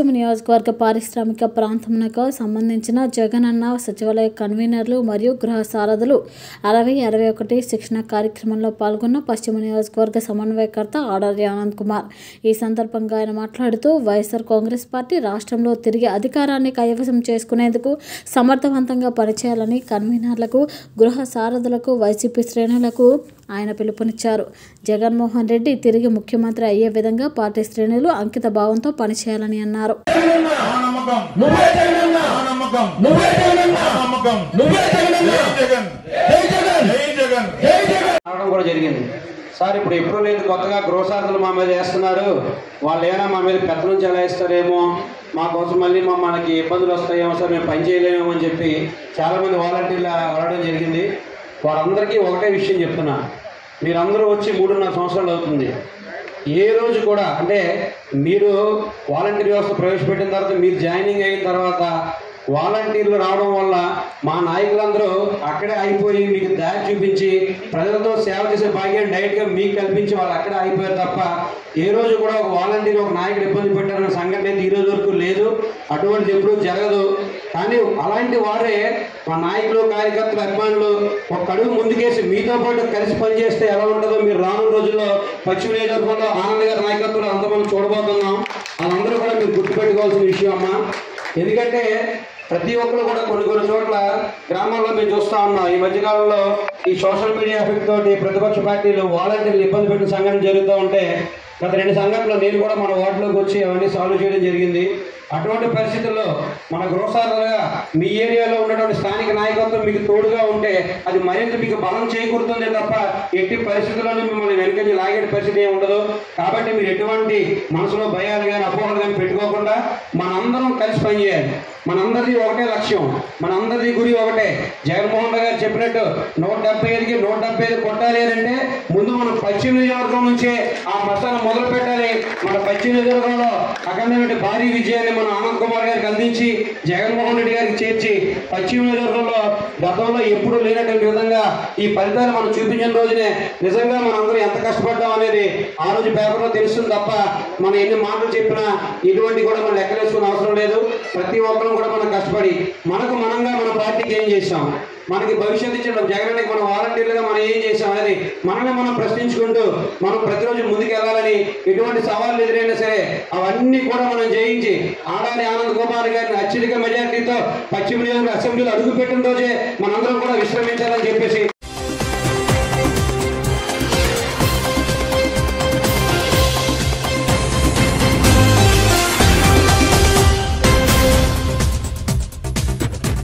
పశ్చిమ నియోజకవర్గ పారిశ్రామిక ప్రాంతంకు సంబంధించిన జగనన్న సచివాలయ కన్వీనర్లు మరియు గృహ సారథులు 60-61 శిక్షణ కార్యక్రమంలో పాల్గొన్న పశ్చిమ నియోజకవర్గ సమన్వయకర్త ఆడారి ఆనంద్ కుమార్ ఈ సందర్భంగా ఆయన మాట్లాడుతూ వైఎస్ఆర్ కాంగ్రెస్ పార్టీ రాష్ట్రంలో తిరిగి అధికారాన్ని కైవసం చేసుకునేందుకు సమర్థవంతంగా పనిచేయాలని కన్వీనర్లకు గృహ సారథులకు వైసీపీ శ్రేణులకు ఆయన పిలుపునిచ్చారు. జగన్మోహన్ రెడ్డి తిరిగి ముఖ్యమంత్రి అయ్యే విధంగా పార్టీ శ్రేణులు అంకిత భావంతో పనిచేయాలని అన్నారు. సార్ ఇప్పుడు ఎప్పుడు లేదు కొత్తగా గృహసారథులు మా మీద వేస్తున్నారు, వాళ్ళు ఏమైనా మా మీద పెద్ద నుంచి ఎలా ఇస్తారేమో, మా కోసం మళ్ళీ మనకి ఇబ్బందులు వస్తాయేమో సార్, మేము పని చేయలేమేమో అని చెప్పి చాలామంది వాలంటీర్లు అడగడం జరిగింది. వారందరికీ ఒకటే విషయం చెప్తున్నా, మీరందరూ వచ్చి 3.5 సంవత్సరాలు అవుతుంది, ఏ రోజు కూడా అంటే మీరు వాలంటీర్ వ్యవస్థ ప్రవేశపెట్టిన తర్వాత మీరు జాయినింగ్ అయిన తర్వాత వాలంటీర్లు రావడం వల్ల మా నాయకులందరూ అక్కడే అయిపోయి మీకు దారి చూపించి ప్రజలతో సేవ చేసే భాగ్యాన్ని డైరెక్ట్గా మీకు కల్పించి వాళ్ళు అక్కడే అయిపోయారు తప్ప ఏ రోజు కూడా ఒక వాలంటీర్ ఒక నాయకుడు ఇబ్బంది పెట్టారనే సంఘటన అయితే ఈ రోజు వరకు లేదు, అటువంటిది ఎప్పుడూ జరగదు. కానీ అలాంటి వారే మా నాయకులు కార్యకర్తలు అభిమానులు ఒక అడుగు ముందుకేసి మీతో పాటు కలిసి పనిచేస్తే ఎలా ఉంటుందో మీరు రానున్న రోజుల్లో పశ్చిమ నియోజకవర్గంలో ఆనంద్ గారి నాయకత్వంలో అంతా మనం చూడబోతున్నాం. వాళ్ళందరూ కూడా మీరు గుర్తుపెట్టుకోవాల్సిన విషయం అమ్మా, ఎందుకంటే ప్రతి ఒక్కరు కూడా కొన్ని చోట్ల గ్రామాల్లో మేము చూస్తూ ఉన్నాం. ఈ మధ్యకాలంలో ఈ సోషల్ మీడియా ఎఫెక్ట్ తోటి ప్రతిపక్ష పార్టీలు వాలంటీర్లు ఇబ్బంది పెట్టిన సంఘటన జరుగుతూ ఉంటే గత 2 సంఘటనలు నేను కూడా మన వార్డులోకి వచ్చి అవన్నీ సాల్వ్ చేయడం జరిగింది. అటువంటి పరిస్థితుల్లో మన గృహసారథులుగా మీ ఏరియాలో ఉన్నటువంటి స్థానిక నాయకత్వం మీకు తోడుగా ఉంటే అది మరింత మీకు బలం చేకూరుతుంది తప్ప ఎట్టి పరిస్థితుల్లోనూ మిమ్మల్ని వెనుకని లాగే పరిస్థితి ఏమి ఉండదు. కాబట్టి మీరు ఎటువంటి మనసులో భయాలు కానీ అపోహలు కానీ పెట్టుకోకుండా మనందరం కలిసి పనిచేయాలి. మనందరిది ఒకటే లక్ష్యం, మనందరిది గురి ఒకటే. జగన్మోహన్ రెడ్డి గారు చెప్పినట్టు 175కి 175 కొట్టాలి అంటే ముందు మనం పశ్చిమ నియోజకవర్గం నుంచే ఆ మతాన్ని మొదలు పెట్టాలి. మన పశ్చిమ నియోజకవర్గంలో అఖండమైన భారీ విజయాన్ని మన ఆనంద్ కుమార్ గారికి అందించి జగన్మోహన్ రెడ్డి గారికి చేర్చి పశ్చిమ నియోజకవర్గంలో గతంలో ఎప్పుడూ లేనటువంటి విధంగా ఈ ఫలితాన్ని మనం చూపించిన రోజునే నిజంగా మనందరూ ఎంత కష్టపడ్డాం అనేది ఆ రోజు పేపర్లో తెలుస్తుంది తప్ప మనం ఎన్ని మాటలు చెప్పినా ఇటువంటి కూడా మనం లెక్కలేసుకునే అవసరం లేదు. ప్రతి ఒక్కరూ కూడా మనం కష్టపడి మనకు మనంగా మన పార్టీకి ఏం చేసాం, మనకి భవిష్యత్తు ఇచ్చిన జగనానికి మనం వాలంటీర్లుగా మనం ఏం చేసాం అనేది మనమే మనం ప్రశ్నించుకుంటూ మనం ప్రతిరోజు ముందుకు వెళ్ళాలని ఎటువంటి సవాళ్ళు ఎదురైనా సరే అవన్నీ కూడా మనం జయించి ఆడారి ఆనంద్ కుమార్ గారిని అత్యధిక మెజార్టీతో పశ్చిమ నియోజకవర్గ అసెంబ్లీలో అడుగుపెట్టిన రోజే మనందరం కూడా విశ్రమించాలని చెప్పేసి